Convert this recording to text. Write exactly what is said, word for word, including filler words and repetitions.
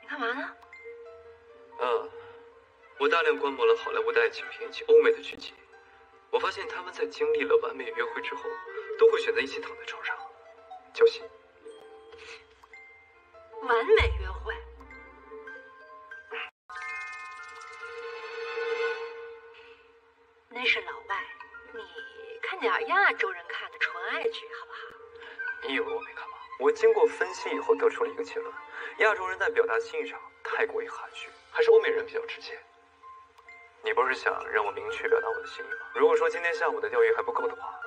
你干嘛呢？啊，我大量观摩了好莱坞的爱情片以及欧美的剧集，我发现他们在经历了完美约会之后，都会选择一起躺在床上交心。 完美约会，那是老外，你看点亚洲人看的纯爱剧好不好？你以为我没看吗？我经过分析以后得出了一个结论：亚洲人在表达心意上太过于含蓄，还是欧美人比较直接。你不是想让我明确表达我的心意吗？如果说今天下午的钓鱼还不够的话，